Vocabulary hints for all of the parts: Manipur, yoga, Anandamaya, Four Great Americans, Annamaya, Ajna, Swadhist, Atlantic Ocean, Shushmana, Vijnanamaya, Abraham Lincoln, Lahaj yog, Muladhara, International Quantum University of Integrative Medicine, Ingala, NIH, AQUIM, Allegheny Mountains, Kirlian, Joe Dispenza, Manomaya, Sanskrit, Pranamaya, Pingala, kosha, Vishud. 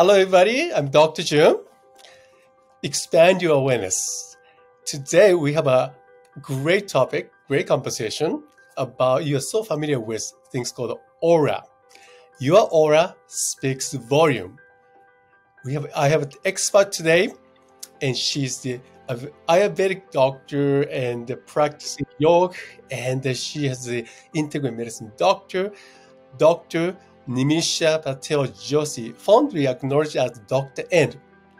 Hello everybody, I'm Dr. Joe. Expand your awareness. Today we have a great topic, great conversation about, you're so familiar with things called aura. Your aura speaks volume. I have an expert today, and she's the Ayurvedic doctor and the practicing yoga, and she has the integrative medicine doctor, Dr. Nimisha Patel Joshi, fondly acknowledged as Dr. N.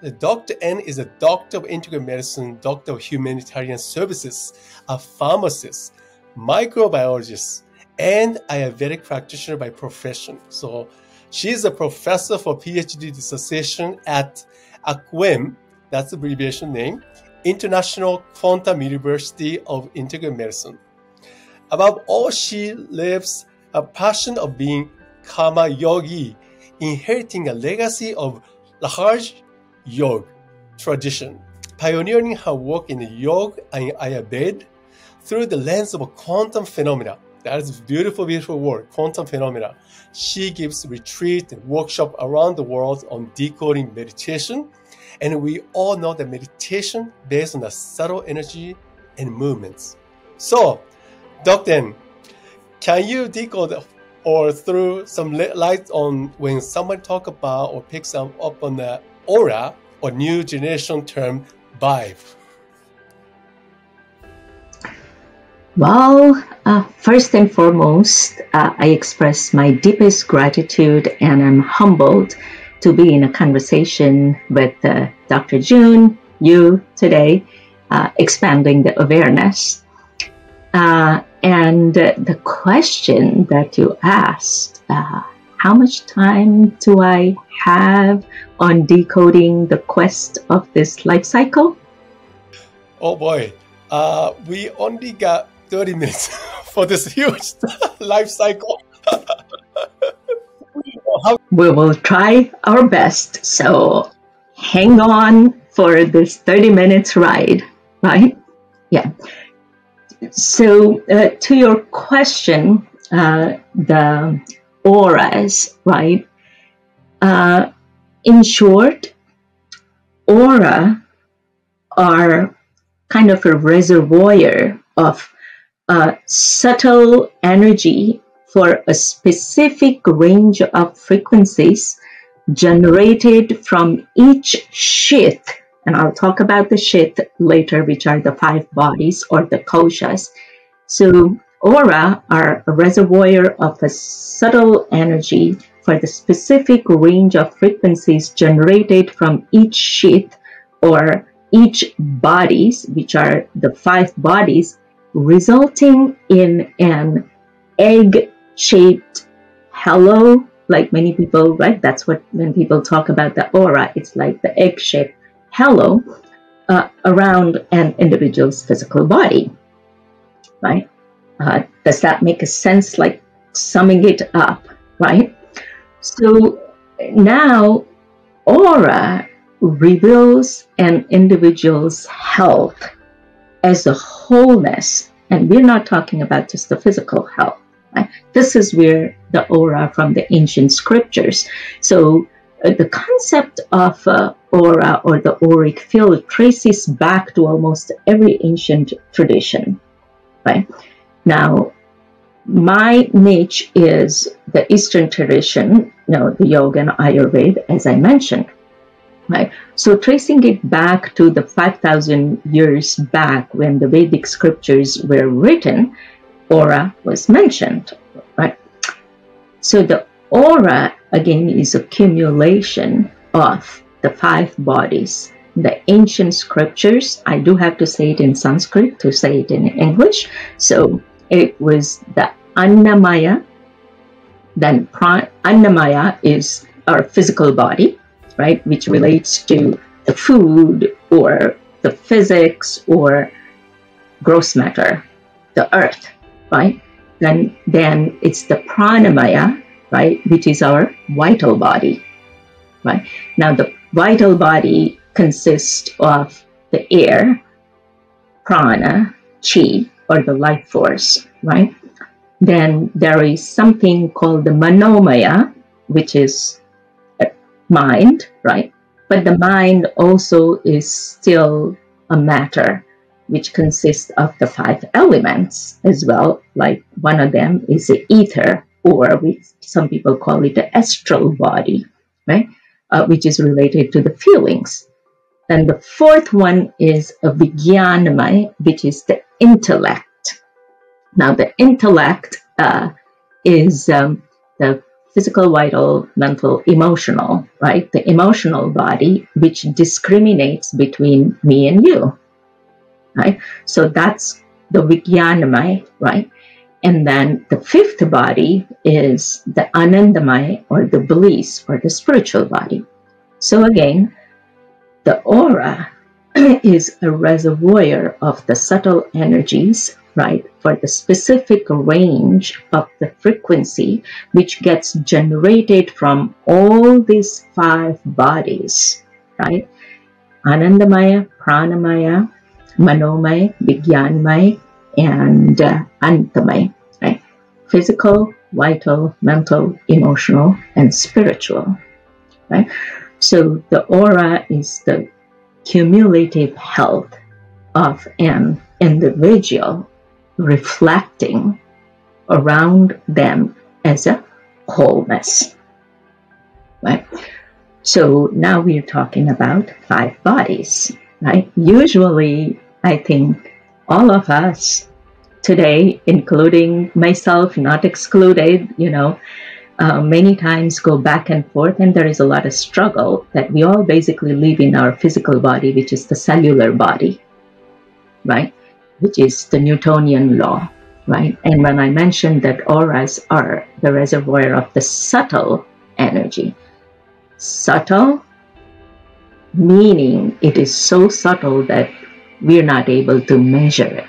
The Dr. N is a doctor of integrative medicine, doctor of humanitarian services, a pharmacist, microbiologist, and Ayurvedic practitioner by profession. So she is a professor for PhD dissertation at AQUIM, that's the abbreviation name, International Quantum University of Integrative Medicine. Above all, she lives a passion of being Karma Yogi, inheriting a legacy of Lahaj yog tradition, pioneering her work in the Yog and Ayurveda through the lens of quantum phenomena. That is a beautiful, beautiful word, quantum phenomena. She gives retreat and workshop around the world on decoding meditation, and we all know that meditation based on the subtle energy and movements. So, Dr. N, can you decode or through some light on when someone talk about or picks up on the aura or new generation term vibe? Well, first and foremost, I express my deepest gratitude, and I'm humbled to be in a conversation with Dr. June, you today, expanding the awareness. And the question that you asked, how much time do I have on decoding the quest of this life cycle? Oh boy, we only got 30 minutes for this huge life cycle. We will try our best, so hang on for this 30 minutes ride, right? Yeah. So to your question, the auras, right? In short, aura are kind of a reservoir of subtle energy for a specific range of frequencies generated from each sheath. And I'll talk about the sheath later, which are the five bodies or the koshas. So aura are a reservoir of a subtle energy for the specific range of frequencies generated from each sheath or each bodies, which are the five bodies, resulting in an egg-shaped halo, like many people, right? That's what, when people talk about the aura, it's like the egg-shaped halo around an individual's physical body, right? Does that make a sense, like summing it up, right? So now aura reveals an individual's health as a wholeness, and we're not talking about just the physical health, right? This is where the aura from the ancient scriptures. So the concept of aura or the auric field traces back to almost every ancient tradition, right? Now, my niche is the Eastern tradition, you know, the Yoga and Ayurveda, as I mentioned, right? So tracing it back to the 5,000 years back when the Vedic scriptures were written, aura was mentioned, right? So the aura, again, is accumulation of the five bodies. The ancient scriptures, I do have to say it in Sanskrit to say it in English. So it was the Annamaya, then Annamaya is our physical body, right, which relates to the food or the physics or gross matter, the earth, right? Then it's the Pranamaya, right, which is our vital body, right? Now, the vital body consists of the air, prana, qi, or the life force, right? Then there is something called the Manomaya, which is mind, right? But the mind also is still a matter which consists of the five elements as well. Like one of them is the ether, or some people call it the astral body, right? Which is related to the feelings. Then the fourth one is a Vijnanamaya, which is the intellect. Now the intellect is the physical, vital, mental, emotional, right? The emotional body, which discriminates between me and you, right? So that's the Vijnanamaya, right? And then the fifth body is the Anandamaya, or the bliss, or the spiritual body. So again, the aura is a reservoir of the subtle energies, right, for the specific range of the frequency which gets generated from all these five bodies, right? Anandamaya, Pranamaya, Manomaya, Vijnanamaya, and Antamaya, right? Physical, vital, mental, emotional, and spiritual, right? So the aura is the cumulative health of an individual, reflecting around them as a wholeness, right? So now we're talking about five bodies, right? Usually, I think all of us today, including myself, not excluded, you know, many times go back and forth, and there is a lot of struggle that we all basically live in our physical body, which is the cellular body, right? Which is the Newtonian law, right? And when I mentioned that auras are the reservoir of the subtle energy, subtle meaning it is so subtle that we're not able to measure it.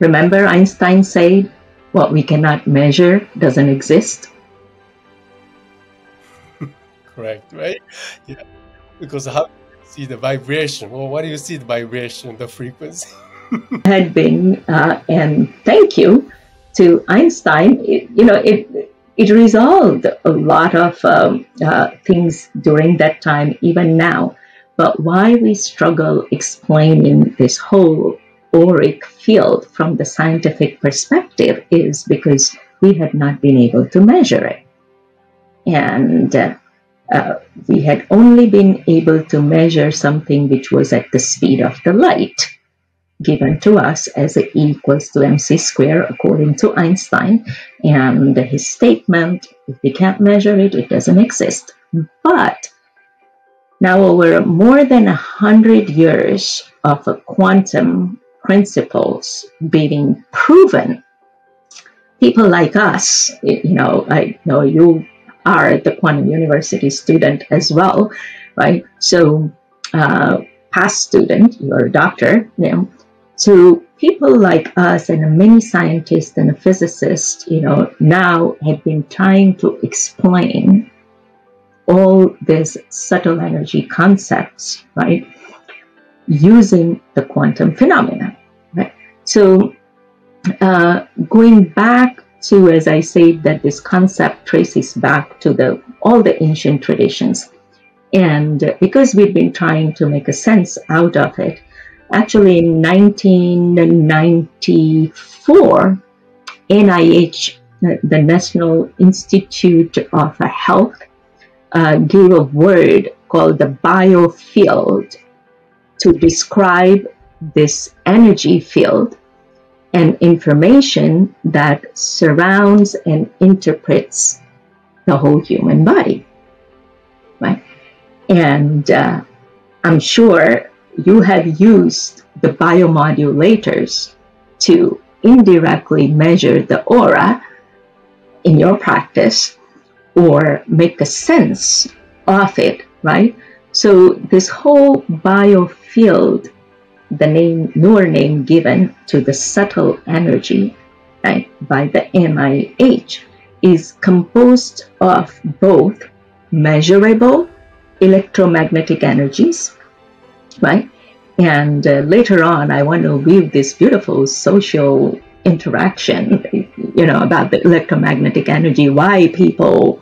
Remember Einstein said, what we cannot measure doesn't exist? Correct, right? Yeah, because how see the vibration. Well, what do you see the vibration, the frequency? Had been, and thank you to Einstein, it resolved a lot of things during that time, even now. But why we struggle explaining this whole auric field from the scientific perspective is because we had not been able to measure it. And we had only been able to measure something which was at the speed of the light, given to us as E equals to mc squared, according to Einstein. And his statement, if we can't measure it, it doesn't exist. But now over more than 100 years of quantum principles being proven, people like us, you know, I know you are the quantum university student as well, right? So past student, you're a doctor, you know. So people like us and many scientists and physicists, you know, now have been trying to explain all these subtle energy concepts, right, using the quantum phenomena, right? So going back to, as I said, that this concept traces back to the all the ancient traditions. And because we've been trying to make a sense out of it, actually in 1994, NIH, the National Institute of Health, gave a word called the biofield to describe this energy field and information that surrounds and interprets the whole human body, right? And I'm sure you have used the biomodulators to indirectly measure the aura in your practice or make a sense of it, right? So this whole biofield, the name, newer name given to the subtle energy, right, by the NIH, is composed of both measurable electromagnetic energies, right? And later on, I want to weave this beautiful social interaction, you know, about the electromagnetic energy, why people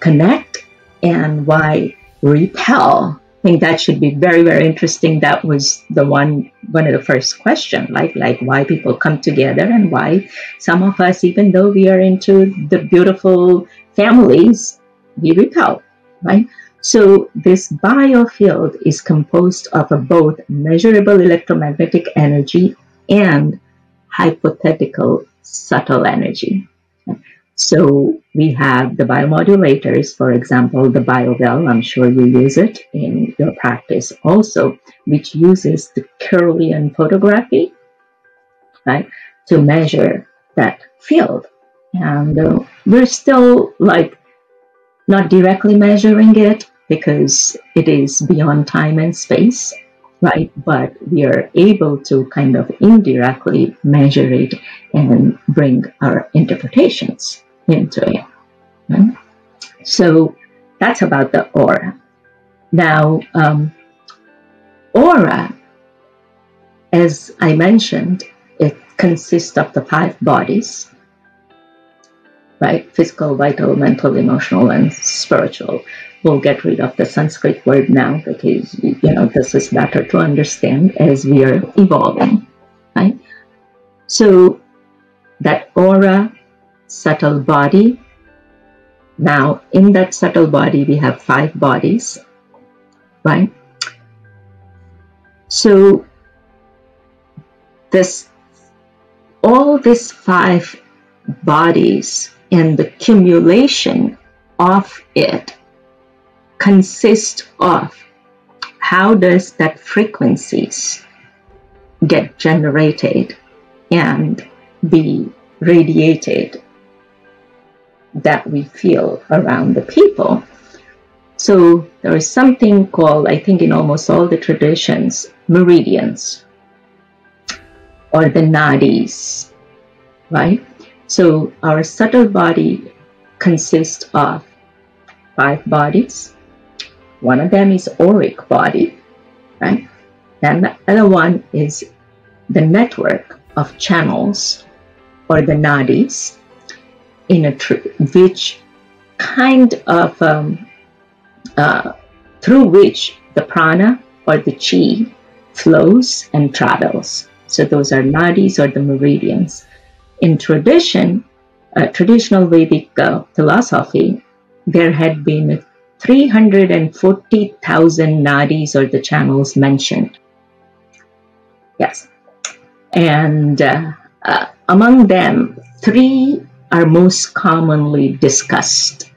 connect and why repel. I think that should be very, very interesting. That was the one of the first questions, like why people come together and why some of us, even though we are into the beautiful families, we repel, right? So this biofield is composed of both measurable electromagnetic energy and hypothetical subtle energy. So we have the biomodulators, for example, the Biovel, I'm sure you use it in your practice also, which uses the Kirlian photography, right, to measure that field. And we're still like not directly measuring it because it is beyond time and space, right? But we are able to kind of indirectly measure it and bring our interpretations into it. Right? So that's about the aura. Now, aura, as I mentioned, it consists of the 5 bodies, right? Physical, vital, mental, emotional, and spiritual. We'll get rid of the Sanskrit word now because, you know, this is better to understand as we are evolving, right? So that aura, subtle body. Now, in that subtle body, we have 5 bodies, right? So this, all these 5 bodies and the accumulation of it consist of how does that frequencies get generated and be radiated that we feel around the people. So there is something called, I think in almost all the traditions, meridians or the nadis, right? So our subtle body consists of 5 bodies. One of them is auric body, right? And the other one is the network of channels or the nadis, in a which kind of through which the prana or the qi flows and travels. So those are nadis or the meridians. In tradition, traditional Vedic philosophy, there had been 340,000 nadis or the channels mentioned. Yes. And among them, 3 are most commonly discussed.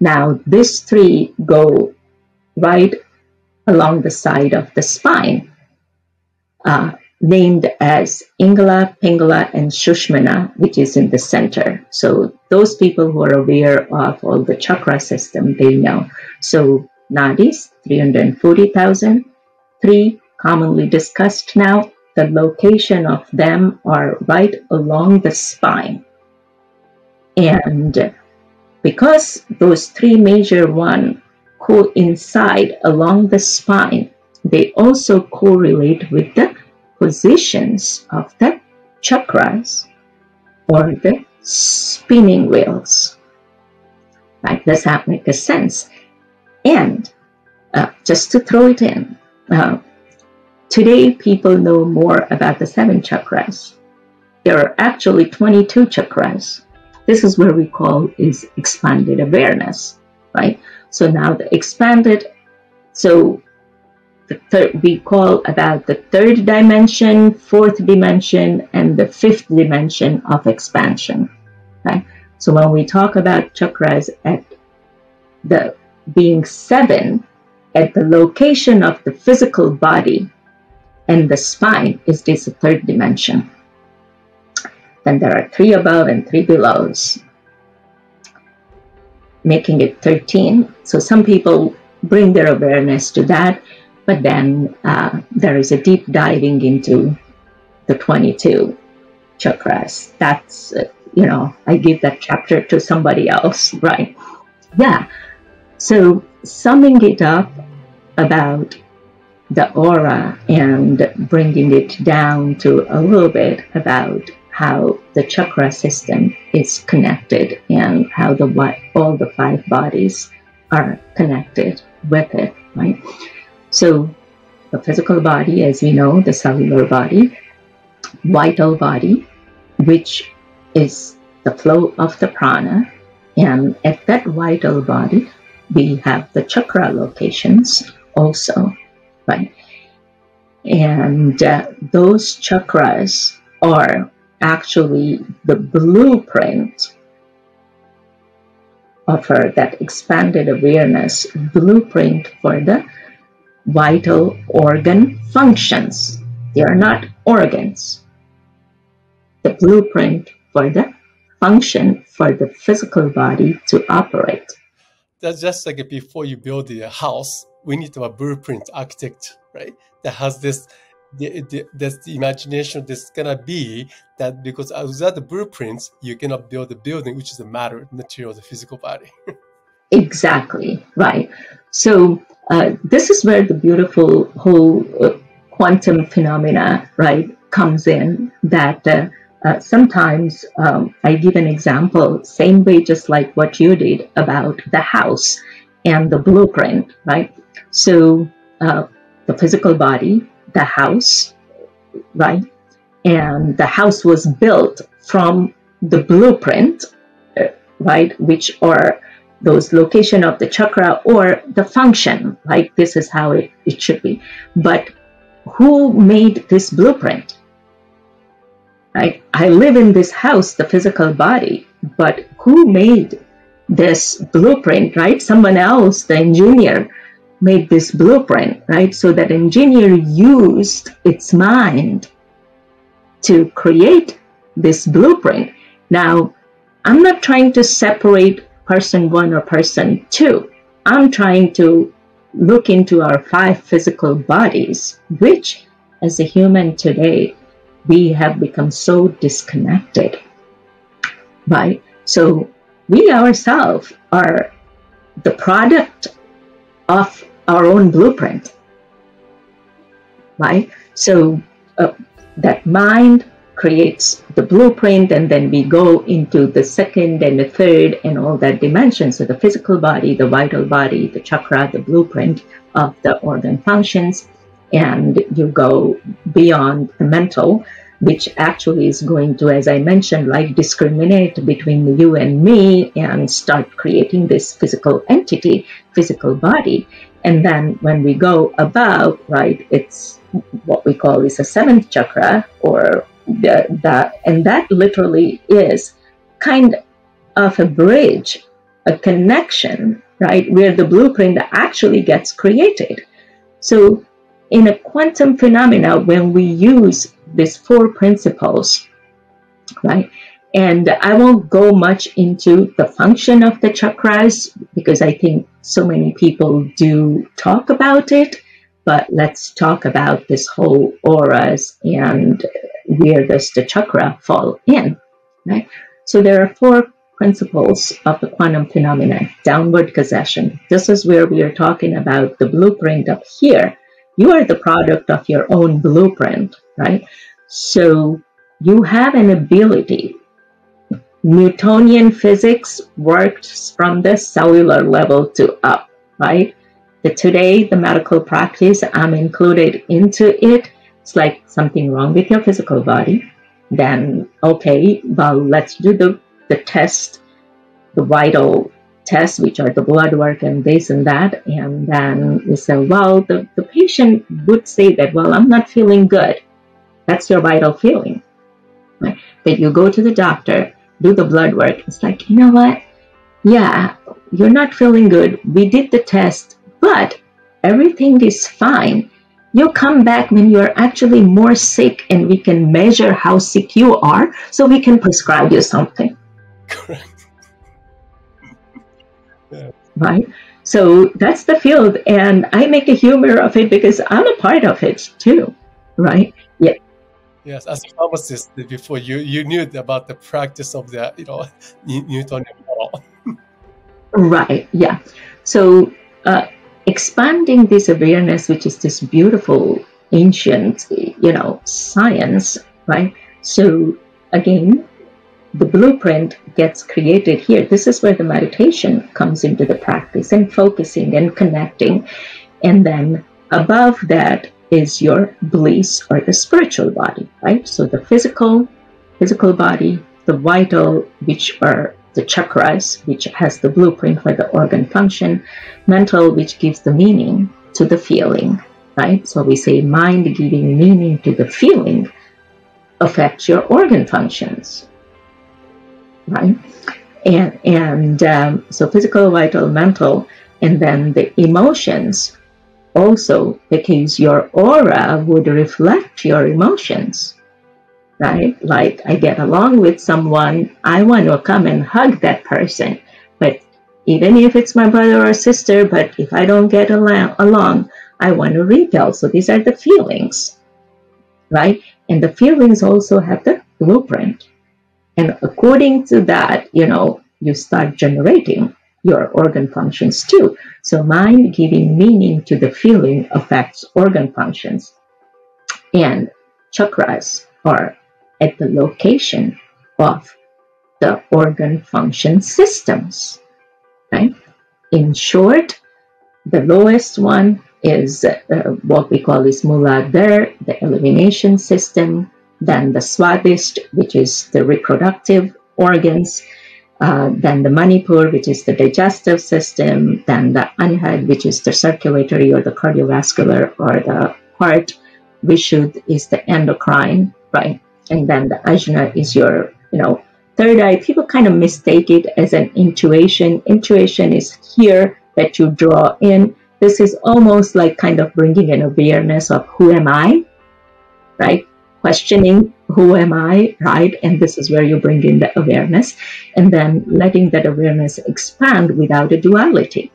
Now, these 3 go right along the side of the spine, named as Ingala, Pingala, and Shushmana, which is in the center. So those people who are aware of all the chakra system, they know. So nadis, 340,000, 3 commonly discussed now. The location of them are right along the spine. And because those 3 major ones coincide along the spine, they also correlate with the positions of the chakras or the spinning wheels. Right? Does that make a sense? And just to throw it in, today people know more about the 7 chakras. There are actually 22 chakras. This is where we call is expanded awareness, right? So now the expanded, so the we call about the 3rd dimension, 4th dimension, and the 5th dimension of expansion, right? So when we talk about chakras at the being 7, at the location of the physical body and the spine is this 3rd dimension. Then there are 3 above and 3 belows, making it 13. So some people bring their awareness to that, but then there is a deep diving into the 22 chakras. That's, you know, I give that chapter to somebody else, right? Yeah. So summing it up about the aura and bringing it down to a little bit about how the chakra system is connected and how all the five bodies are connected with it, right? So the physical body, as we know, the cellular body, vital body, which is the flow of the prana, and at that vital body, we have the chakra locations also, right? And those chakras are actually the blueprint of that expanded awareness, blueprint for the vital organ functions. They are not organs. The blueprint for the function for the physical body to operate. That's just like before you build a house, we need to have a blueprint architect, right? That has this, the imagination that's gonna be that, because without the blueprints, you cannot build the building, which is the matter, material, the physical body. Exactly, right. So this is where the beautiful whole quantum phenomena, right, comes in, that sometimes I give an example, same way just like what you did about the house and the blueprint, right? So the physical body, the house, right? And the house was built from the blueprint, right? Which are those location of the chakra or the function, like this is how it should be. But who made this blueprint? Right? I live in this house, the physical body, but who made this blueprint, right? Someone else, the engineer, made this blueprint, right? So that engineer used its mind to create this blueprint. Now, I'm not trying to separate person one or person two. I'm trying to look into our five physical bodies, which as a human today, we have become so disconnected, right? So we ourselves are the product of our own blueprint, right? So that mind creates the blueprint, and then we go into the second and the third and all that dimension. So the physical body, the vital body, the chakra, the blueprint of the organ functions, and you go beyond the mental, which actually is going to, as I mentioned, like discriminate between you and me and start creating this physical entity, physical body. And then when we go above, right, it's what we call is a seventh chakra, or and that literally is kind of a bridge, a connection, right, where the blueprint actually gets created. So in a quantum phenomena, when we use these four principles, right, and I won't go much into the function of the chakras because I think so many people do talk about it, but let's talk about this whole auras and where does the chakra fall in, right? So there are four principles of the quantum phenomena, downward causation. This is where we are talking about the blueprint up here. You are the product of your own blueprint, right? So you have an ability. Newtonian physics works from the cellular level to up, right? Today, the medical practice, I'm included into it. It's like something wrong with your physical body. Then, okay, well, let's do the test, the vital tests, which are the blood work and this and that. And then we say, well, the patient would say that, well, I'm not feeling good. That's your vital feeling, right? But you go to the doctor, do the blood work. It's like, you know what? Yeah, you're not feeling good. We did the test, but everything is fine. You'll come back when you're actually more sick, and we can measure how sick you are so we can prescribe you something. Correct. Right? So that's the field, and I make a humor of it because I'm a part of it too, right? Yeah. Yes, as a pharmacist, before you knew about the practice of the, you know, Newtonian model. Right, yeah. So expanding this awareness, which is this beautiful ancient, you know, science, right? So again, the blueprint gets created here. This is where the meditation comes into the practice, and focusing and connecting. And then above that is your bliss or the spiritual body, right? So the physical body, the vital, which are the chakras, which has the blueprint for the organ function, mental, which gives the meaning to the feeling, right? So we say mind giving meaning to the feeling affects your organ functions, right? So physical, vital, mental, and then the emotions also, because your aura would reflect your emotions, right? Like I get along with someone, I want to come and hug that person, but even if it's my brother or sister, but if I don't get along, I want to repel. So these are the feelings, right? And the feelings also have the blueprint. And according to that, you know, you start generating your organ functions too. So mind giving meaning to the feeling affects organ functions. And chakras are at the location of the organ function systems, right? In short, the lowest one is what we call is Muladhara, the elimination system. Then the Swadhist, which is the reproductive organs, then the Manipur, which is the digestive system, then the Anahat, which is the circulatory or the cardiovascular or the heart, Vishud is the endocrine, right? And then the Ajna is your, you know, third eye. People kind of mistake it as an intuition. Intuition is here that you draw in. This is almost like kind of bringing an awareness of who am I, right? Questioning who am I, right? And this is where you bring in the awareness, and then letting that awareness expand without a duality,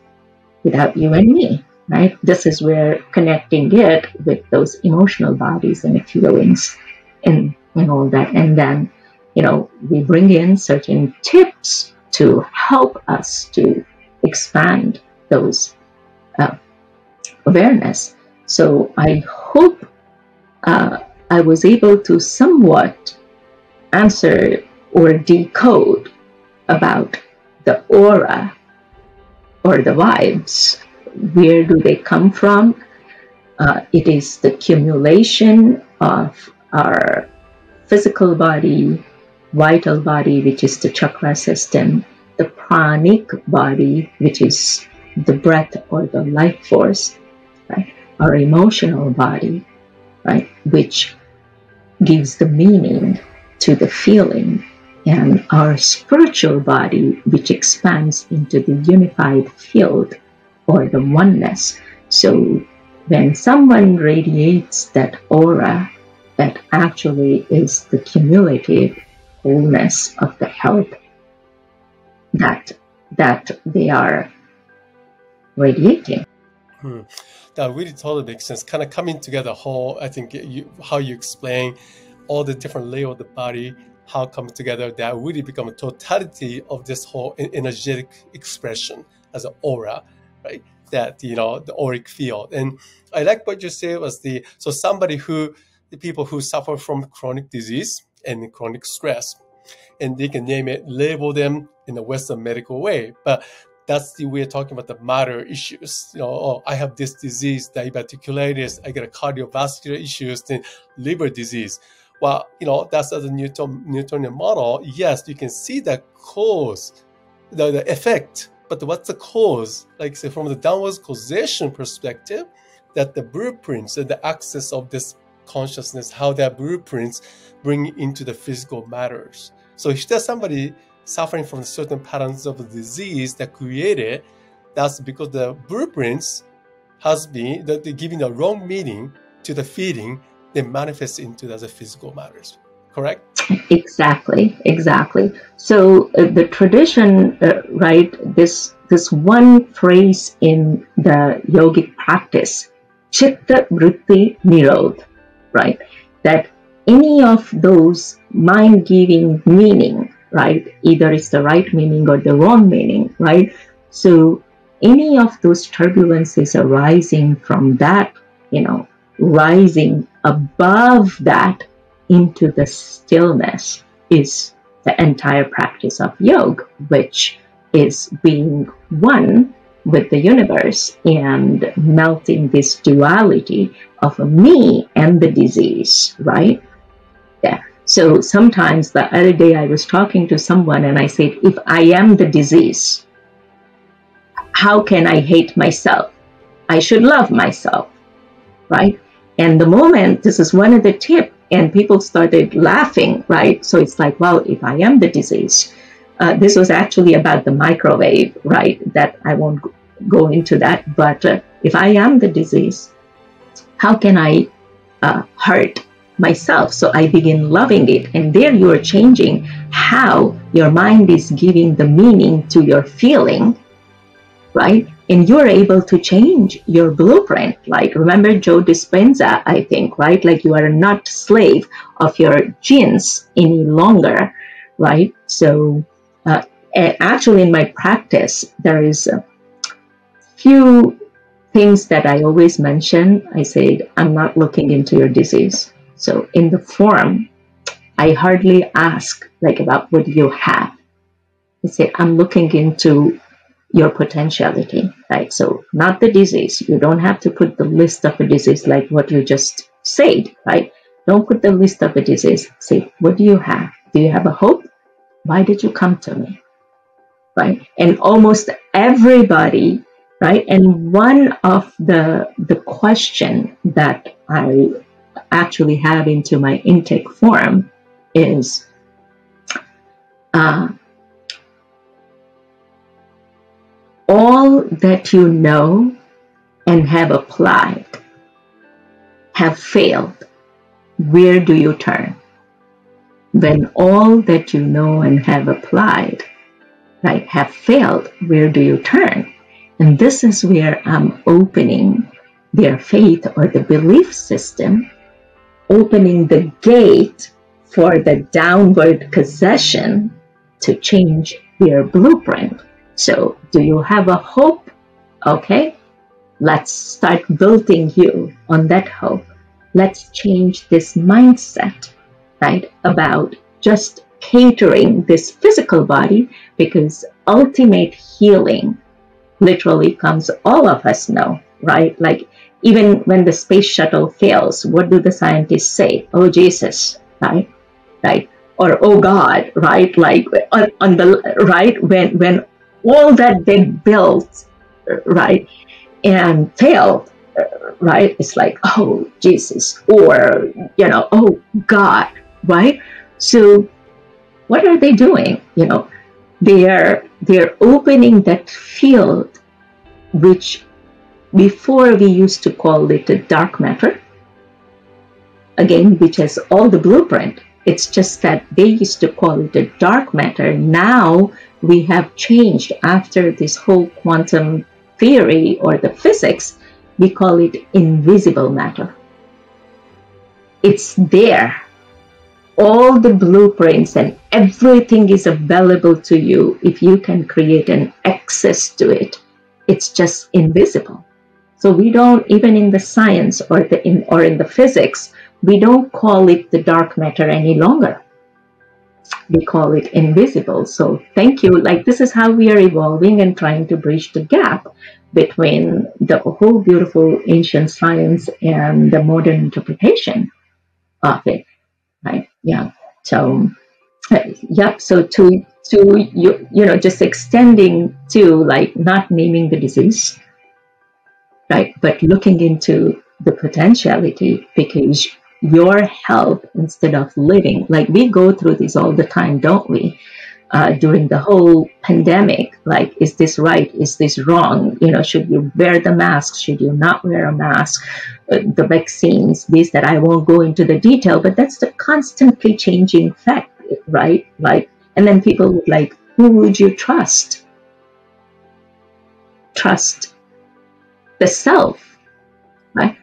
without you and me, right? This is where connecting it with those emotional bodies and the feelings and all that. And then, you know, we bring in certain tips to help us to expand those awareness. So I hope I was able to somewhat answer or decode about the aura or the vibes. Where do they come from? It is the accumulation of our physical body, vital body, which is the chakra system, the pranic body, which is the breath or the life force, right? Our emotional body, right, which gives the meaning to the feeling, and our spiritual body, which expands into the unified field or the oneness. So when someone radiates that aura, that actually is the cumulative wholeness of the health that they are radiating. That really totally makes sense. Kind of coming together whole, I think how you explain all the different layers of the body, how it comes together, that really become a totality of this whole energetic expression as an aura, right? That, you know, the auric field. And I like what you say was so somebody who, the people who suffer from chronic disease and chronic stress, and they can name it, label them in a Western medical way. But that's the way of talking about the matter issues. You know, oh, I have this disease, diverticulitis, I get a cardiovascular issues, then liver disease. Well, you know, that's as a Newtonian model. Yes, you can see the cause, the effect, but what's the cause? Like say from the downwards causation perspective, that the blueprints and the access of this consciousness, how that blueprints bring into the physical matters. So if there's somebody suffering from certain patterns of the disease that created, that's because the blueprints has been that they're giving the wrong meaning to the feeling that manifests into the physical matters, correct? Exactly, exactly. So the tradition, right, this one phrase in the yogic practice, chitta vritti nirodha, right, that any of those mind-giving meaning, right, either it's the right meaning or the wrong meaning, right? So any of those turbulences arising from that, you know, rising above that into the stillness, is the entire practice of yoga, which is being one with the universe and melting this duality of me and the disease, right? Yeah. So sometimes the other day I was talking to someone and I said, if I am the disease, how can I hate myself? I should love myself, right? And the moment, this is one of the tips, and people started laughing, right? So it's like, well, if I am the disease, this was actually about the microwave, right? That I won't go into that, but if I am the disease, how can I hurt myself? So I begin loving it, and there you are changing how your mind is giving the meaning to your feeling, right? And you're able to change your blueprint. Like, remember Joe Dispenza, I think, right? Like, you are not slave of your genes any longer, right? So actually in my practice, there is a few things that I always mention. I said, I'm not looking into your disease. So in the form, I hardly ask like about what you have. I say, I'm looking into your potentiality, right? So not the disease. You don't have to put the list of a disease like what you just said, right? Don't put the list of a disease. Say, what do you have? Do you have a hope? Why did you come to me, right? And almost everybody, right? And one of the question that I actually have into my intake form is, all that you know and have applied have failed. Where do you turn? When all that you know and have applied, right, have failed, where do you turn? And this is where I'm opening their faith or the belief system, opening the gate for the downward concession to change their blueprint. So, do you have a hope? Okay, let's start building you on that hope. Let's change this mindset, right, about just catering this physical body, because ultimate healing literally comes, all of us know, right? Like, even when the space shuttle fails, what do the scientists say? Oh, Jesus, right? Right? Or, oh, God, right? Like, on the right, when all that they built, right, and failed, right, it's like, oh, Jesus, or, you know, oh, God, right? So what are they doing? You know, they're opening that field, which before we used to call it the dark matter, again, which has all the blueprint. It's just that they used to call it the dark matter. Now we have changed after this whole quantum theory or the physics, we call it invisible matter. It's there. All the blueprints and everything is available to you if you can create an access to it. It's just invisible. So we don't, even in the science or in the physics, we don't call it the dark matter any longer. We call it invisible. So thank you. Like, this is how we are evolving and trying to bridge the gap between the whole beautiful ancient science and the modern interpretation of it, right? Yeah. So, yep. So to you know, just extending to, like, not naming the disease, right? But looking into the potentiality, because your health, instead of living, like, we go through this all the time, don't we? During the whole pandemic, like, is this right? Is this wrong? You know, should you wear the mask? Should you not wear a mask? The vaccines, this, that, I won't go into the detail, but that's the constantly changing fact, right? Like, and then people would like, who would you trust? Trust the self, right?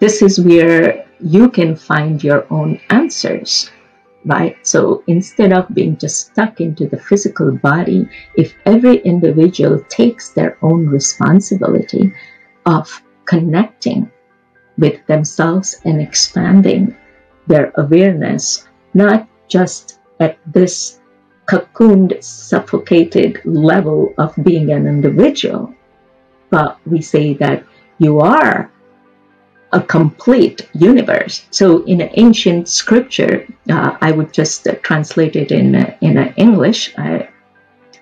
This is where you can find your own answers, right? So instead of being just stuck into the physical body, if every individual takes their own responsibility of connecting with themselves and expanding their awareness, not just at this cocooned, suffocated level of being an individual, but we say that you are a complete universe. So in an ancient scripture, I would just translate it in English.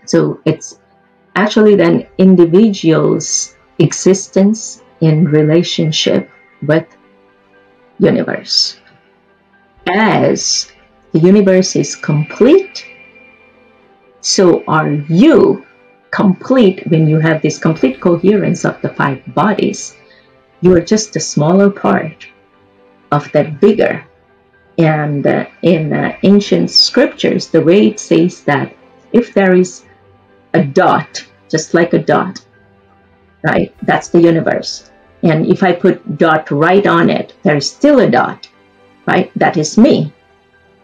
So it's actually an individual's existence in relationship with universe. As the universe is complete, so are you complete when you have this complete coherence of the five bodies. You are just a smaller part of that bigger. And in ancient scriptures, the way it says that if there is a dot, just like a dot, right? That's the universe. And if I put dot right on it, there's still a dot, right? That is me.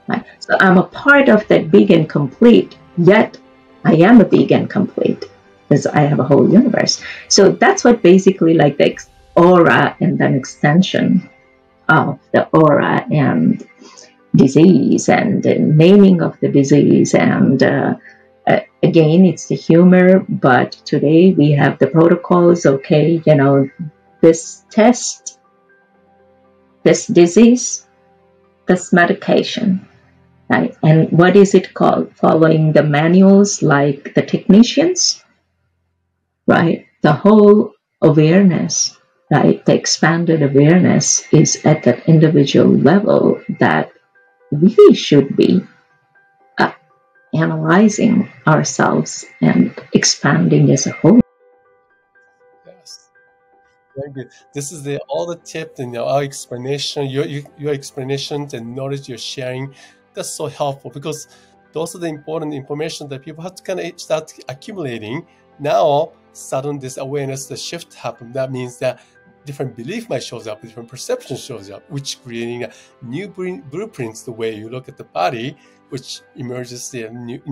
Right? So I'm a part of that big and complete, yet I am a big and complete because I have a whole universe. So that's what basically like the aura and an extension of the aura and disease and the naming of the disease. And again, it's the humor, but today we have the protocols. Okay, you know, this test, this disease, this medication, right? And what is it called? Following the manuals like the technicians, right? The whole awareness, right? The expanded awareness is at that individual level that we should be analyzing ourselves and expanding as a whole. Very good. This is all the tips and our explanation, your explanations and knowledge you're sharing. That's so helpful because those are the important information that people have to kind of start accumulating. Now, suddenly this awareness, the shift happened. That means that different belief might shows up, different perception shows up, which creating a new blueprints, the way you look at the body, which emerges the new,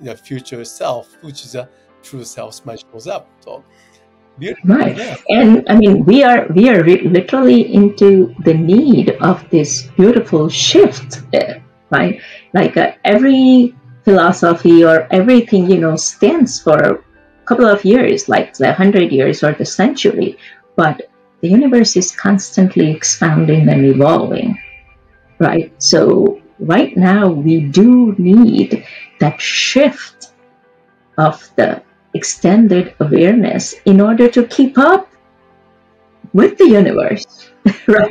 the future self, which is a true self might shows up. So beautiful. Right. Yeah. And I mean, we are literally into the need of this beautiful shift, right? Like every philosophy or everything, stands for a couple of years, like the 100 years or the century, but the universe is constantly expanding and evolving, right? So right now we do need that shift of the extended awareness in order to keep up with the universe, right?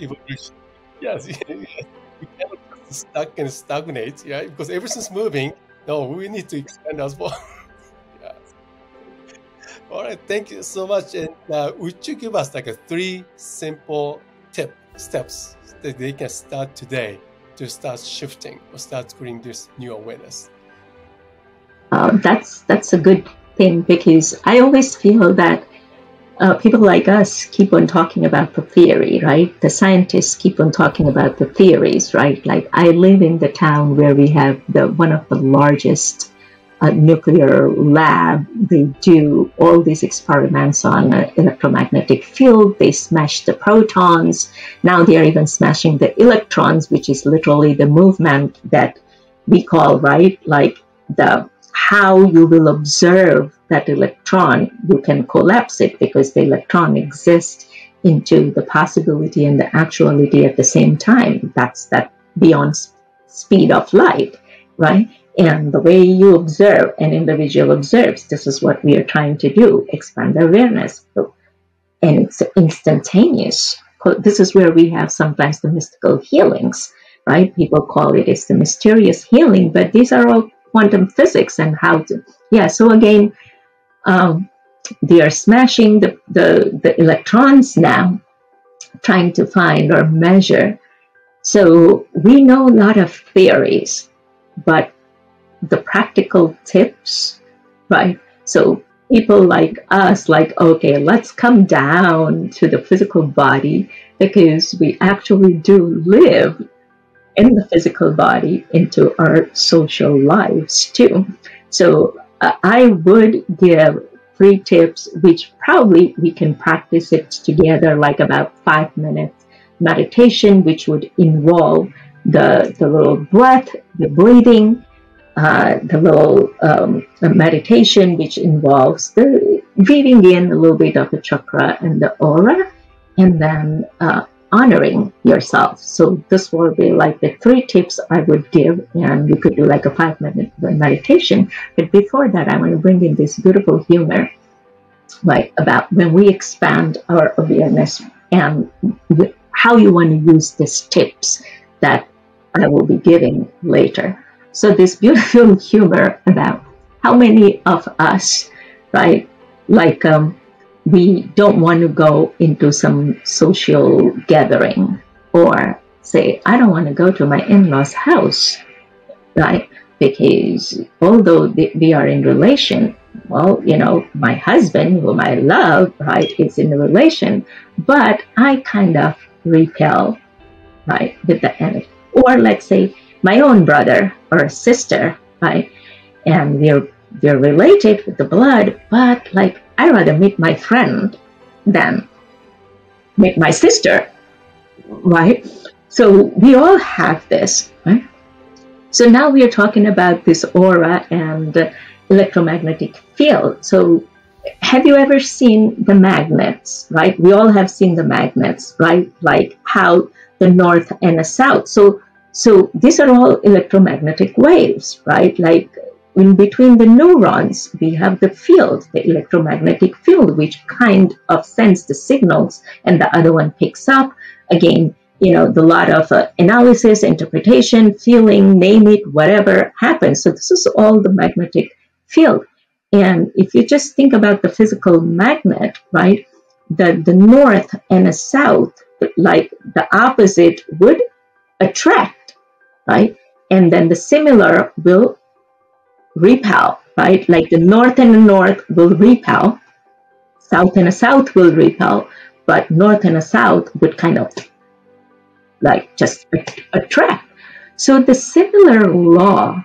Evolution. Yes, we cannot just stuck and stagnate, yeah, because everything's moving. No, we need to expand as well. All right, thank you so much. And would you give us like a 3 simple steps that they can start today to start shifting or start creating this new awareness? That's a good thing because I always feel that people like us keep on talking about the theory, right? The scientists keep on talking about the theories, right? Like I live in the town where we have one of the largest nuclear lab. They do all these experiments on electromagnetic field. They smash the protons. Now they are even smashing the electrons, which is literally the movement that we call, right? Like how you will observe that electron, you can collapse it because the electron exists into the possibility and the actuality at the same time. That's that beyond speed of light, right? And the way you observe, an individual observes, this is what we are trying to do, expand awareness. And it's instantaneous. This is where we have sometimes the mystical healings, right? People call it as the mysterious healing, but these are all quantum physics and how to, yeah. So again, they are smashing the electrons now, trying to find or measure. So we know a lot of theories, but the practical tips, right? So people like us, like, okay, let's come down to the physical body because we actually do live in the physical body into our social lives too. So I would give 3 tips, which probably we can practice it together, like about 5 minutes meditation, which would involve the little breath, the breathing, the little meditation, which involves the breathing in a little bit of the chakra and the aura, and then honoring yourself. So this will be like the three tips I would give, and you could do like a 5-minute meditation. But before that, I want to bring in this beautiful humor, like about when we expand our awareness and how you want to use these tips that I will be giving later. So this beautiful humor about how many of us, right, like we don't want to go into some social gathering, or say, I don't want to go to my in-laws' house, right? Because although we are in relation, well, you know, my husband, whom I love, right, is in a relation, but I kind of repel, right, with the energy. Or let's say my own brother or sister, right, and we're related with the blood, but like, I'd rather meet my friend than meet my sister, right? So we all have this, right? So now we are talking about this aura and electromagnetic field. So have you ever seen the magnets, right? We all have seen the magnets, right? Like how the north and the south. So these are all electromagnetic waves, right? Like in between the neurons, we have the field, the electromagnetic field, which kind of sends the signals and the other one picks up. Again, you know, the lot of analysis, interpretation, feeling, name it, whatever happens. So this is all the magnetic field. And if you just think about the physical magnet, right, the north and the south, like the opposite would attract, right? And then the similar will repel, right? Like the north and the north will repel, south and the south will repel, but north and the south would kind of like just attract. So the similar law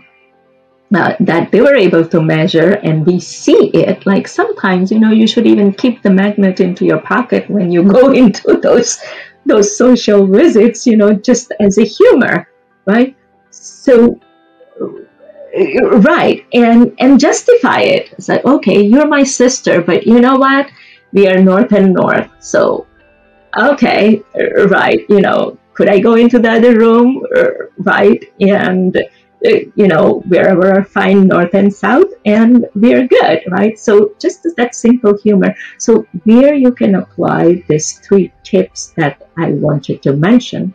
that they were able to measure, and we see it, like sometimes, you know, you should even keep the magnet into your pocket when you go into those social visits, you know, just as a humor, right? So right, and justify it. It's like, okay, you're my sister, but you know what, we are north and north, so okay, right, you know, could I go into the other room, right, and you know, wherever I find north and south, and we're good, right? So just that simple humor. So where you can apply these three tips that I wanted to mention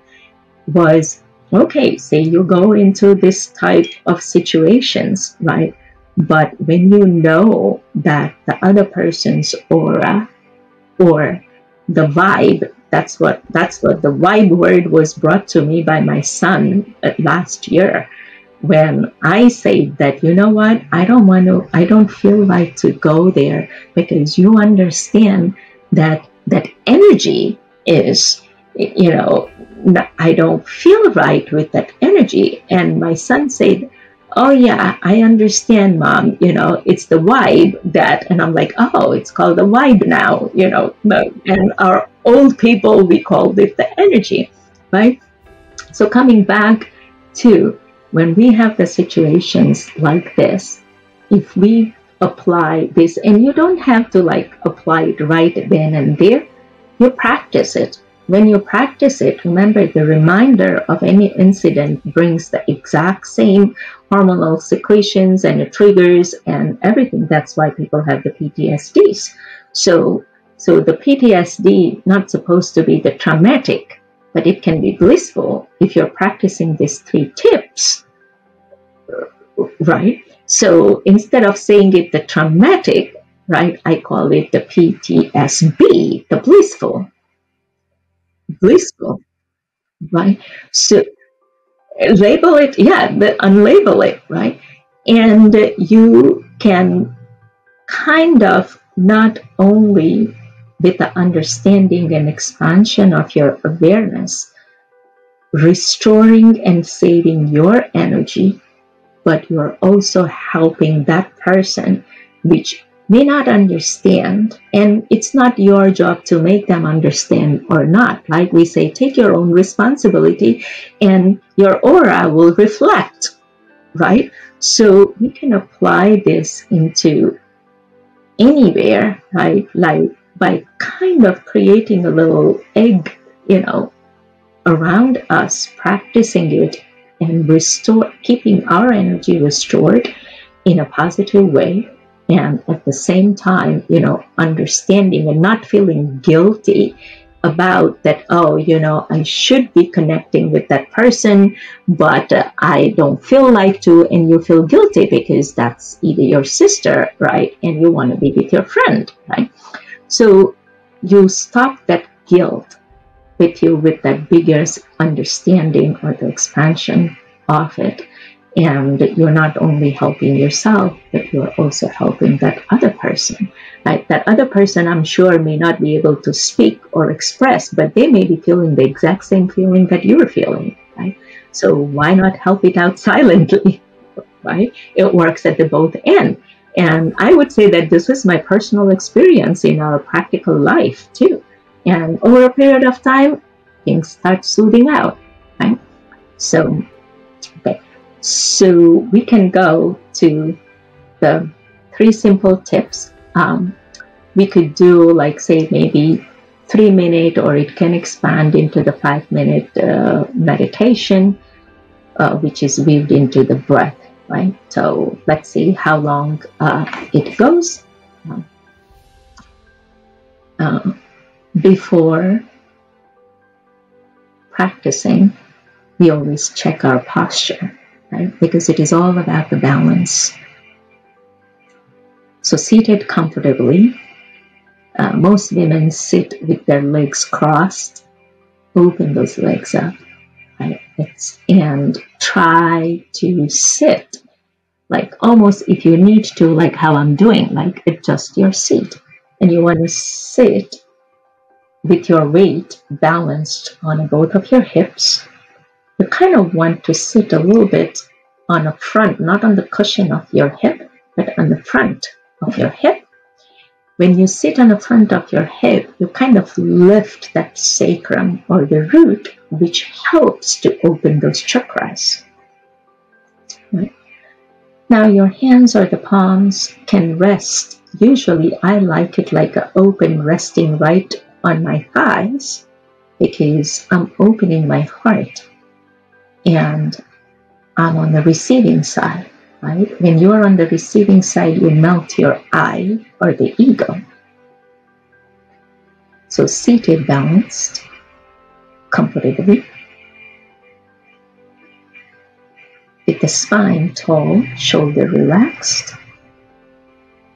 was, okay, say you go into this type of situations, right? But when you know that the other person's aura or the vibe, that's what the vibe word was brought to me by my son last year. When I say that, you know what, I don't feel like to go there, because you understand that that energy is, you know, I don't feel right with that energy. And my son said, oh yeah, I understand, Mom, you know, it's the vibe that, and I'm like, oh, it's called the vibe now, you know, and our old people, we called it the energy, right? So coming back to, when we have the situations like this, if we apply this, and you don't have to like apply it right then and there, you practice it. When you practice it, remember the reminder of any incident brings the exact same hormonal secretions and the triggers and everything. That's why people have the PTSDs. So the PTSD not supposed to be the traumatic, but it can be blissful if you're practicing these three tips, right? So instead of saying it the traumatic, right, I call it the PTSB, the blissful, right? So label it, yeah, but unlabel it, right? And you can kind of not only with the understanding and expansion of your awareness, restoring and saving your energy, but you're also helping that person, which may not understand, and it's not your job to make them understand or not. Like we say, take your own responsibility and your aura will reflect, right? So you can apply this into anywhere, right? Like by kind of creating a little egg, you know, around us, practicing it and restore, keeping our energy restored in a positive way. And at the same time, you know, understanding and not feeling guilty about that, oh, you know, I should be connecting with that person, but I don't feel like to, and you feel guilty because that's either your sister, right, and you want to be with your friend, right? So you stop that guilt with you with that bigger understanding or the expansion of it. And you're not only helping yourself, but you're also helping that other person. Like that other person, I'm sure, may not be able to speak or express, but they may be feeling the exact same feeling that you're feeling, right? So why not help it out silently, right? It works at the both end. And I would say that this is my personal experience in our practical life too. And over a period of time, things start soothing out, right? So, okay. So we can go to the 3 simple tips. We could do like say maybe 3-minute, or it can expand into the 5-minute meditation, which is weaved into the breath, right? So let's see how long it goes. Before practicing, we always check our posture. Right? Because it is all about the balance. So seated comfortably, most women sit with their legs crossed, open those legs up, right? And try to sit, like almost if you need to, like how I'm doing, like adjust your seat. And you want to sit with your weight balanced on both of your hips. You kind of want to sit a little bit on the front, not on the cushion of your hip, but on the front of your hip. When you sit on the front of your hip, you kind of lift that sacrum or the root, which helps to open those chakras. Right? Now your hands or the palms can rest. Usually I like it like an open resting right on my thighs because I'm opening my heart. And I'm on the receiving side, right? When you are on the receiving side, you melt your I or the ego. So seated, balanced, comfortably, with the spine tall, shoulder relaxed,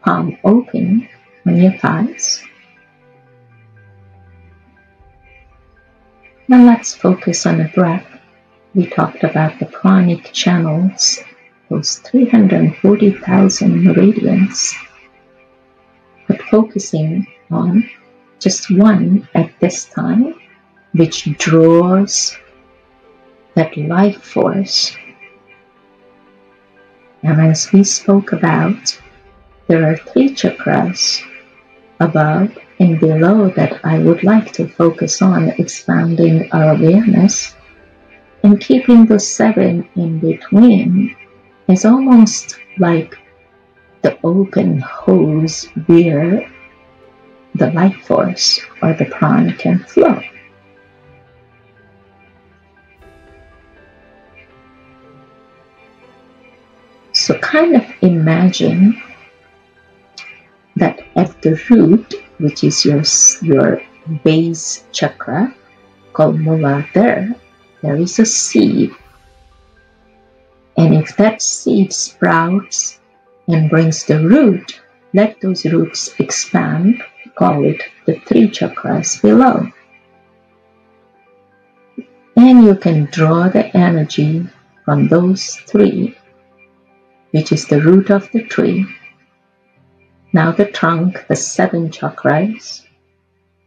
palm open on your thighs. Now let's focus on the breath. We talked about the pranic channels, those 340,000 meridians, but focusing on just one at this time, which draws that life force. And as we spoke about, there are 3 chakras above and below that I would like to focus on expanding our awareness. And keeping those 7 in between is almost like the open hose where the life force or the prana can flow. So kind of imagine that at the root, which is your base chakra called Muladhara, there is a seed, and if that seed sprouts and brings the root, let those roots expand, call it the 3 chakras below. And you can draw the energy from those 3, which is the root of the tree, now the trunk, the 7 chakras,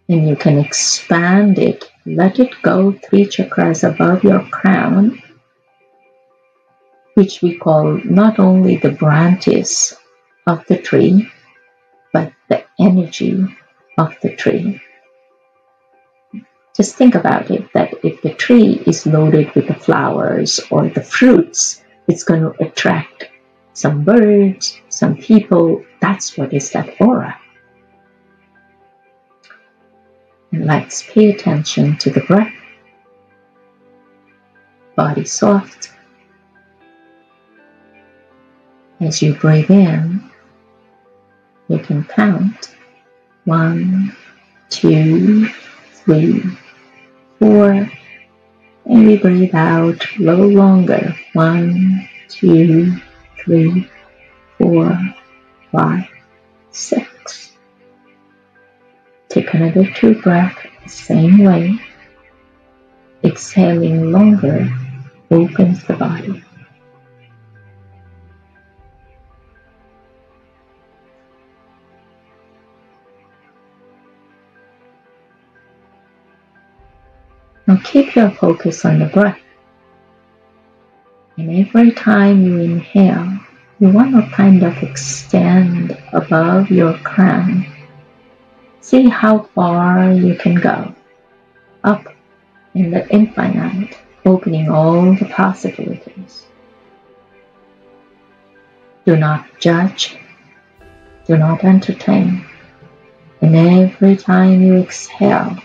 and you can expand it. Let it go 3 chakras above your crown, which we call not only the branches of the tree, but the energy of the tree. Just think about it, that if the tree is loaded with the flowers or the fruits, it's going to attract some birds, some people. That's what is that aura. And let's pay attention to the breath. Body soft. As you breathe in, you can count 1, 2, 3, 4, and we breathe out a little longer. 1, 2, 3, 4, 5, 6. Take another 2 breaths the same way. Exhaling longer opens the body. Now keep your focus on the breath. And every time you inhale, you want to kind of extend above your crown. See how far you can go. Up in the infinite, opening all the possibilities. Do not judge. Do not entertain. And every time you exhale,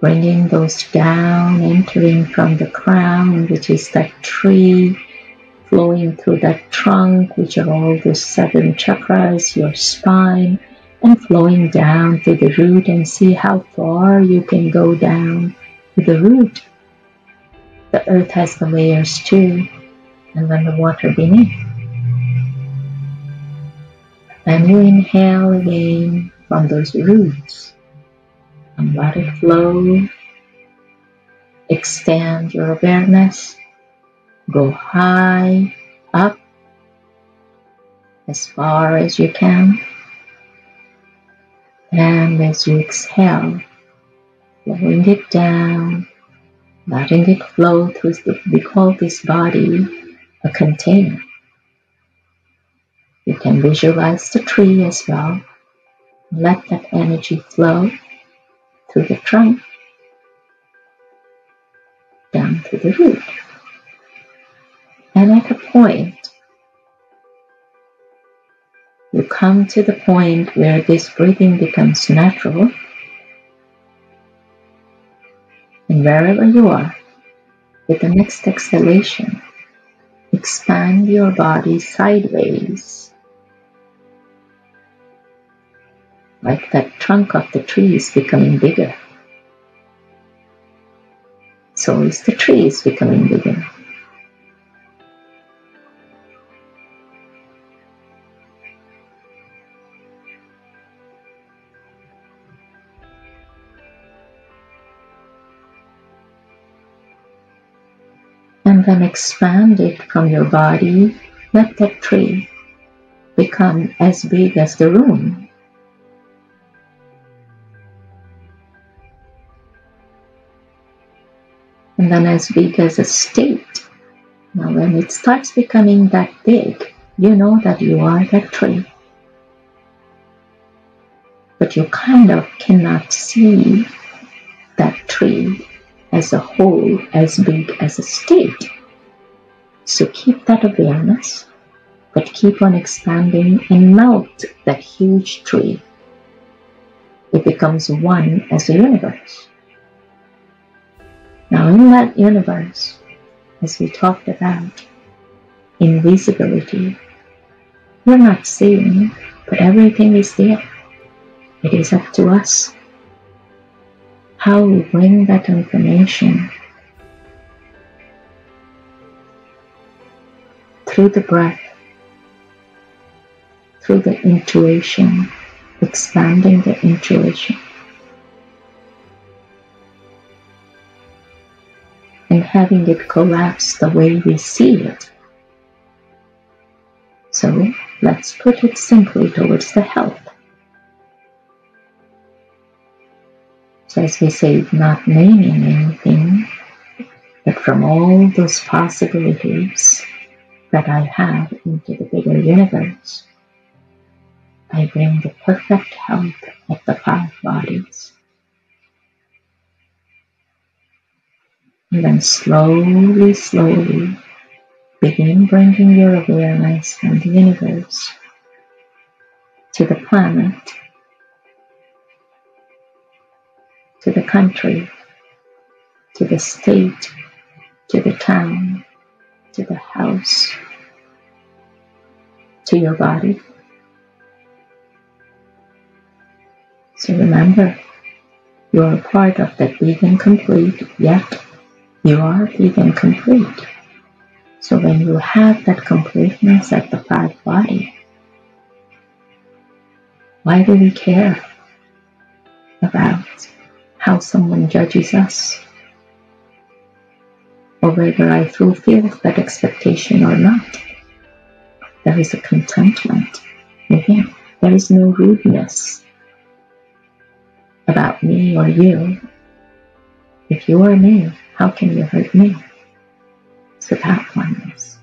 bringing those down, entering from the crown, which is that tree, flowing through that trunk, which are all the 7 chakras, your spine, and flowing down to the root, and see how far you can go down to the root. The earth has the layers too, and then the water beneath. Then you inhale again from those roots. And let it flow. Extend your awareness. Go high up as far as you can. And as you exhale, flowing it down, letting it flow through the, we call this body a container. You can visualize the tree as well. Let that energy flow through the trunk, down to the root. And at a point, you come to the point where this breathing becomes natural. And wherever you are, with the next exhalation, expand your body sideways. Like that trunk of the tree is becoming bigger. So is the tree is becoming bigger. And then expand it from your body. Let that tree become as big as the room. And then as big as a state. Now when it starts becoming that big, you know that you are that tree. But you kind of cannot see that tree as a whole, as big as a state. So keep that awareness, but keep on expanding and melt that huge tree. It becomes one as a universe. Now in that universe, as we talked about, invisibility, we're not seeing, but everything is there. It is up to us how we bring that information through the breath, through the intuition, expanding the intuition. And having it collapse the way we see it. So let's put it simply towards the health. So as we say, not naming anything, but from all those possibilities that I have into the bigger universe, I bring the perfect health of the five bodies. And then slowly, slowly begin bringing your awareness from the universe to the planet, to the country, to the state, to the town, to the house, to your body. So remember, you are a part of the big and complete, yet you are big and complete. So when you have that completeness at the five body, why do we care about how someone judges us, or whether I fulfill that expectation or not? There is a contentment within. There is no rudeness about me or you. If you are me, how can you hurt me? So that one is.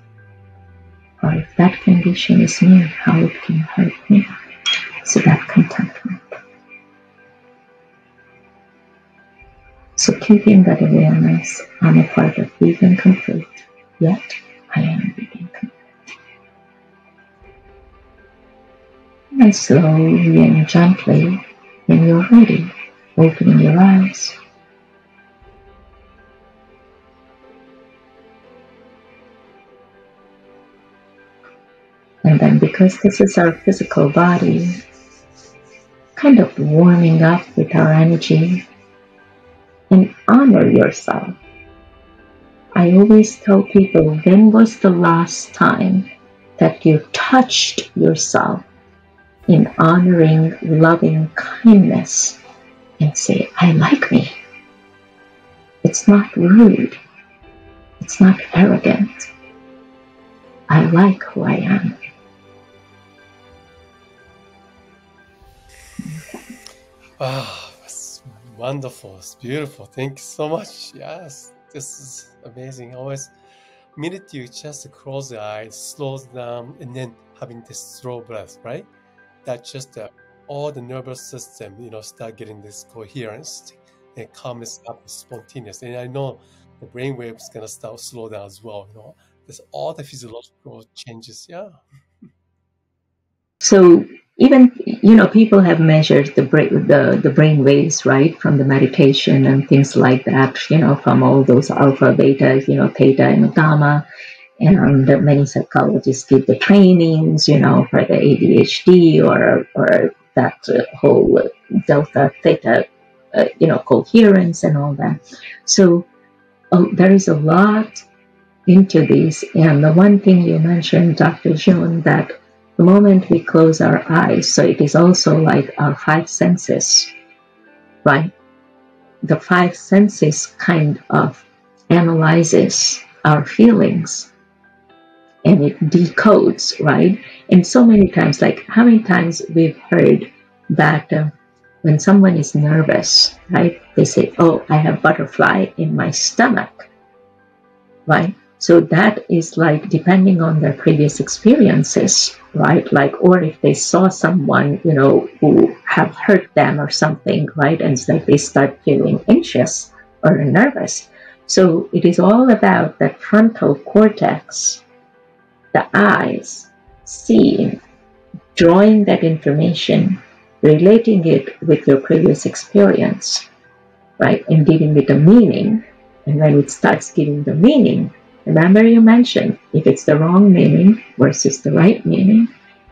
Or if that condition is me, how it can hurt me? So that contentment. So keeping that awareness, I'm a part of big and complete, yet I am big and complete. And slowly and gently, when you're ready, opening your eyes. And then because this is our physical body, kind of warming up with our energy, and honor yourself. I always tell people, when was the last time that you touched yourself in honoring, loving kindness, and say, I like me. It's not rude. It's not arrogant. I like who I am. Ah. Wonderful, it's beautiful. Thank you so much. Yes, this is amazing. Always, minute you just close the eyes, slows down, and then having this slow breath, right? That just all the nervous system, you know, start getting this coherence and calmness up, spontaneous. And I know the brain waves gonna start slow down as well. You know, there's all the physiological changes. Yeah. So. Even, you know, people have measured the brain waves, right, from the meditation and things like that, you know, from all those alpha, beta, you know, theta and gamma. And many psychologists give the trainings, you know, for the ADHD or that whole delta, theta, you know, coherence and all that. So there is a lot into these. And the one thing you mentioned, Dr. Jun, that the moment we close our eyes, so it is also like our five senses, right? The five senses kind of analyzes our feelings and it decodes, right? And so many times, like how many times we've heard that when someone is nervous, right? They say, oh, I have butterfly in my stomach, right? So that is like depending on their previous experiences, right? Like, or if they saw someone, you know, who have hurt them or something, right? And it's like they start feeling anxious or nervous. So it is all about that frontal cortex, the eyes, seeing, drawing that information, relating it with your previous experience, right? And giving it a meaning. And when it starts giving the meaning, remember you mentioned, if it's the wrong meaning versus the right meaning,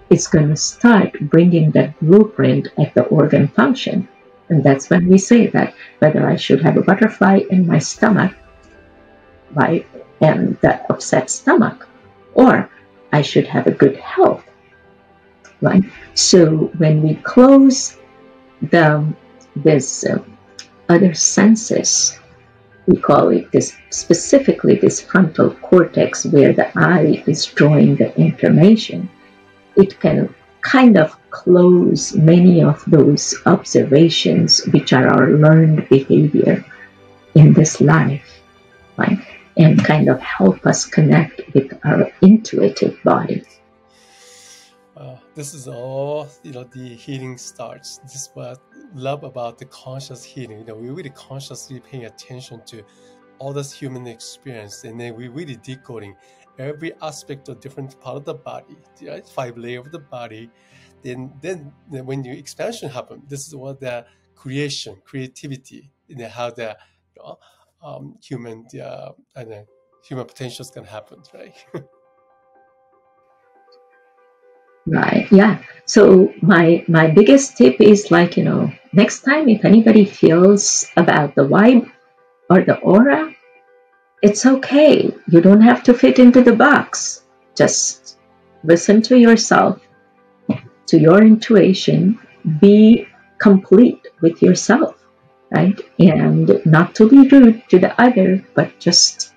it's going to start bringing that blueprint at the organ function. And that's when we say that, whether I should have a butterfly in my stomach, right, and that upset stomach, or I should have a good health, right? So when we close this other senses, we call it this, specifically this frontal cortex where the eye is drawing the information, it can kind of close many of those observations which are our learned behavior in this life, right? And kind of help us connect with our intuitive body. Wow, This is all, the healing starts. This is what I love about the conscious healing. We really consciously paying attention to all this human experience, and then we really decoding every aspect of different part of the body, right? 5 layers of the body. Then when your expansion happens, this is what the creation, creativity, how the human potentials can happen, right? Right. Yeah. So my biggest tip is next time if anybody feels about the vibe or the aura, it's okay. You don't have to fit into the box. Just listen to yourself, to your intuition, be complete with yourself, right? And not to be rude to the other, but just,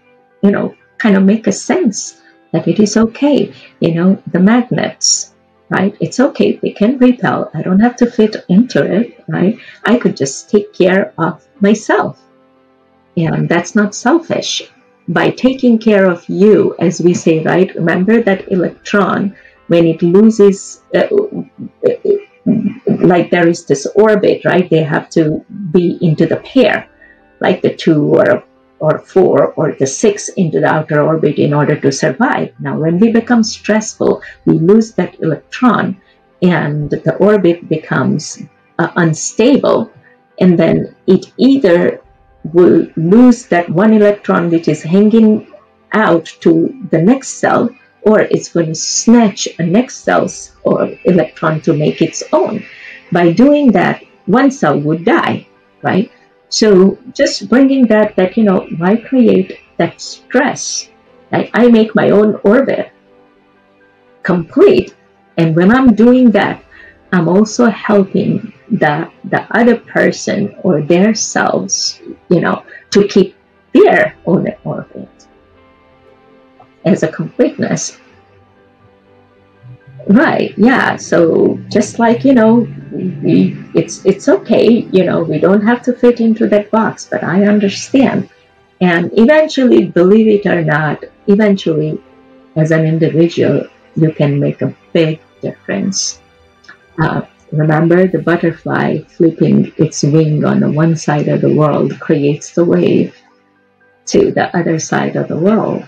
kind of make a sense that it is okay. The magnets, right? It's okay. They can repel. I don't have to fit into it, right? I could just take care of myself. And that's not selfish. By taking care of you, as we say, right? Remember that electron, when it loses, like there is this orbit, right? They have to be into the pair, like the 2 or 4 or the 6 into the outer orbit in order to survive. Now, when we become stressful, we lose that electron and the orbit becomes unstable. And then it either will lose that one electron which is hanging out to the next cell, or it's going to snatch a next cell's or electron to make its own. By doing that, one cell would die, right? So just bringing that, why create that stress? Like I make my own orbit complete. And when I'm doing that, I'm also helping the other person or their selves, to keep their own orbit as a completeness. Right, yeah. So just like, it's okay, we don't have to fit into that box, but I understand. And eventually, believe it or not, eventually, as an individual, you can make a big difference. Remember the butterfly flipping its wing on the one side of the world creates the wave to the other side of the world,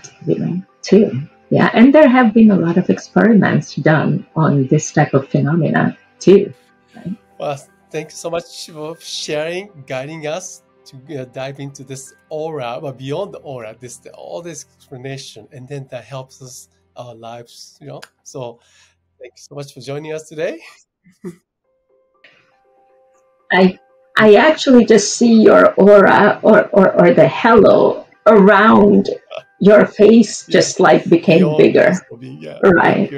too. Yeah, and there have been a lot of experiments done on this type of phenomena too. Right? Well, thank you so much for sharing, guiding us to dive into this aura, but beyond the aura, all this explanation, and then that helps us our lives. So thank you so much for joining us today. I actually just see your aura or the halo around. Your face just like became bigger, right?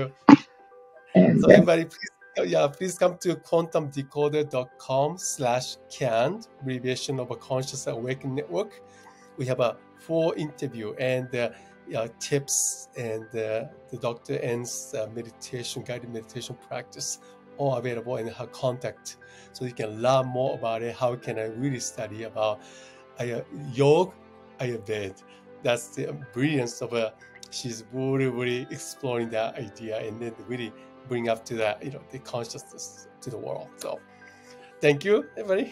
And so everybody, please come to quantumdecoder.com/CAND, abbreviation of a Conscious Awakening Network. We have a full interview and tips and the Dr. N's guided meditation practice, all available, and her contact, so you can learn more about it. How can I really study about Yog Ayurveda? That's the brilliance of her. She's really, really exploring that idea and then really bring up to that, the consciousness to the world. So thank you, everybody.